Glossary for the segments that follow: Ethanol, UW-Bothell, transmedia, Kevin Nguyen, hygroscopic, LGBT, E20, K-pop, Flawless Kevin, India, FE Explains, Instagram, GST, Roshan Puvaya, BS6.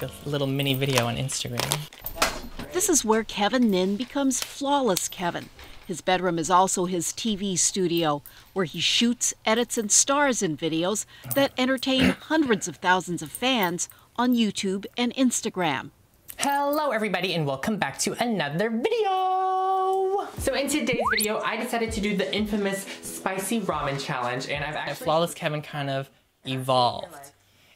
like a little mini video on Instagram. This is where Kevin Nguyen becomes Flawless Kevin. His bedroom is also his TV studio, where he shoots, edits, and stars in videos that entertain hundreds of thousands of fans on YouTube and Instagram. Hello everybody and welcome back to another video! So in today's video, I decided to do the infamous spicy ramen challenge, and I've actually... Flawless Kevin kind of evolved,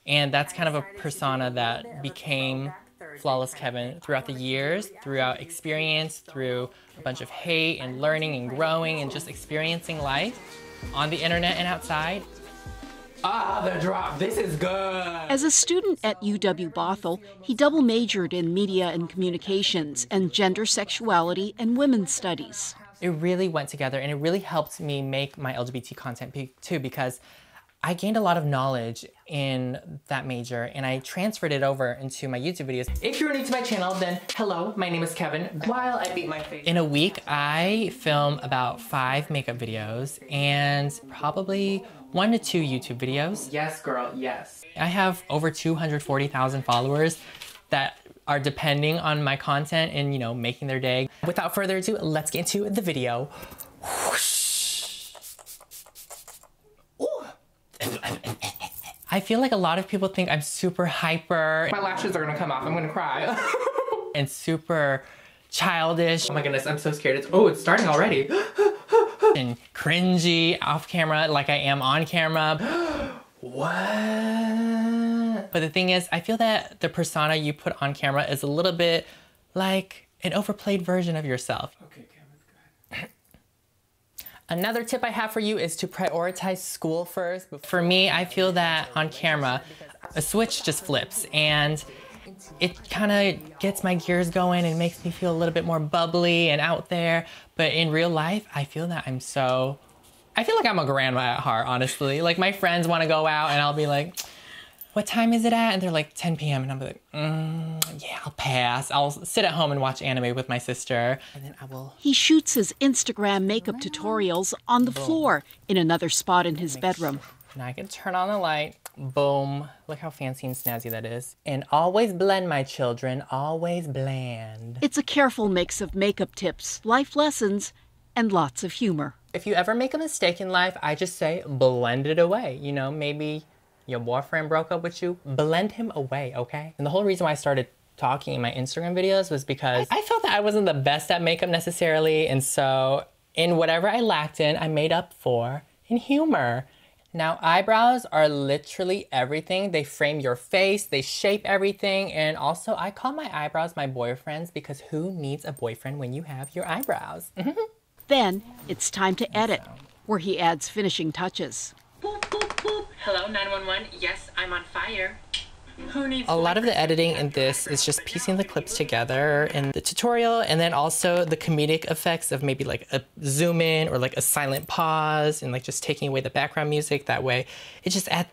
and that's kind of a persona that became Flawless Kevin throughout the years, throughout experience, through a bunch of hate and learning and growing and just experiencing life on the internet and outside. Ah, the drop. This is good. As a student at UW-Bothell, he double majored in media and communications and gender, sexuality, and women's studies. It really went together, and it really helped me make my LGBT content too, because I gained a lot of knowledge in that major, and I transferred it over into my YouTube videos. If you're new to my channel, then hello, my name is Kevin. While I beat my face. In a week, I film about 5 makeup videos and probably 1 to 2 YouTube videos. Yes, girl, yes. I have over 240,000 followers that are depending on my content and, you know, making their day. Without further ado, let's get into the video. I feel like a lot of people think I'm super hyper. My lashes are gonna come off, I'm gonna cry. And super childish. Oh my goodness, I'm so scared. It's starting already. And cringy off camera like I am on camera. What? But the thing is, I feel that the persona you put on camera is a little bit like an overplayed version of yourself. Okay. Another tip I have for you is to prioritize school first. For me, I feel that on camera, a switch just flips and it kind of gets my gears going and makes me feel a little bit more bubbly and out there. But in real life, I feel that I feel like I'm a grandma at heart, honestly. Like my friends want to go out and I'll be like, what time is it at? And they're like 10 p.m. And I'll be like, yeah, I'll pass. I'll sit at home and watch anime with my sister. And then I will... He shoots his Instagram makeup tutorials on the floor in another spot in his bedroom. Now I can turn on the light. Boom. Look how fancy and snazzy that is. And always blend, my children. Always blend. It's a careful mix of makeup tips, life lessons, and lots of humor. If you ever make a mistake in life, I just say blend it away. You know, maybe... your boyfriend broke up with you, blend him away, okay? And the whole reason why I started talking in my Instagram videos was because I felt that I wasn't the best at makeup necessarily, and so in whatever I lacked in, I made up for in humor. Now, eyebrows are literally everything. They frame your face, they shape everything, and also I call my eyebrows my boyfriends because who needs a boyfriend when you have your eyebrows? Then it's time to edit, where he adds finishing touches. Hello, 911. Yes, I'm on fire. Who needs a lot of the editing in this is just piecing the clips together in the tutorial, and then also the comedic effects of maybe like a zoom in or like a silent pause and like just taking away the background music. That way it just adds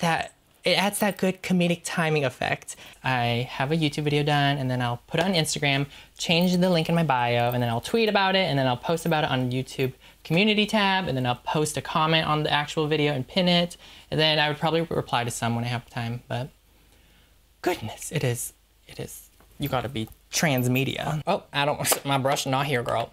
that good comedic timing effect. I have a YouTube video done and then I'll put it on Instagram, change the link in my bio, and then I'll tweet about it, and then I'll post about it on YouTube community tab, and then I'll post a comment on the actual video and pin it, and then I would probably reply to some when I have time. But goodness, it is you gotta be transmedia. Oh, I don't want my brush, not here, girl.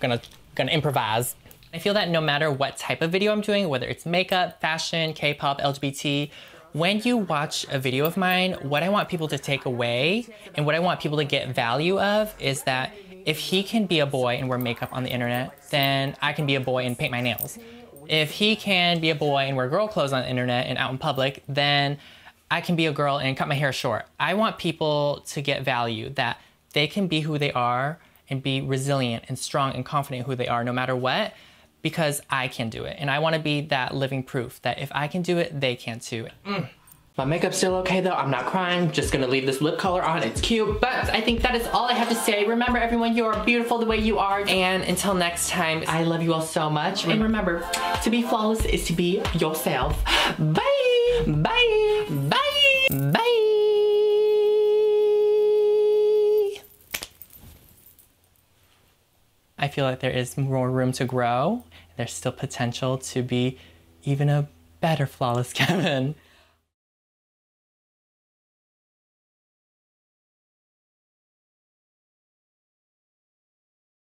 gonna improvise. I feel that no matter what type of video I'm doing, whether it's makeup, fashion, K-pop, LGBT, when you watch a video of mine, what I want people to take away and what I want people to get value of is that if he can be a boy and wear makeup on the internet, then I can be a boy and paint my nails. If he can be a boy and wear girl clothes on the internet and out in public, then I can be a girl and cut my hair short. I want people to get value that they can be who they are and be resilient and strong and confident who they are no matter what, because I can do it. And I want to be that living proof that if I can do it, they can too. My makeup's still okay though, I'm not crying. Just gonna leave this lip color on, it's cute. But I think that is all I have to say. Remember everyone, you are beautiful the way you are. And until next time, I love you all so much. And remember, to be flawless is to be yourself. Bye, bye, bye, bye. I feel like there is more room to grow. There's still potential to be even a better Flawless Kevin.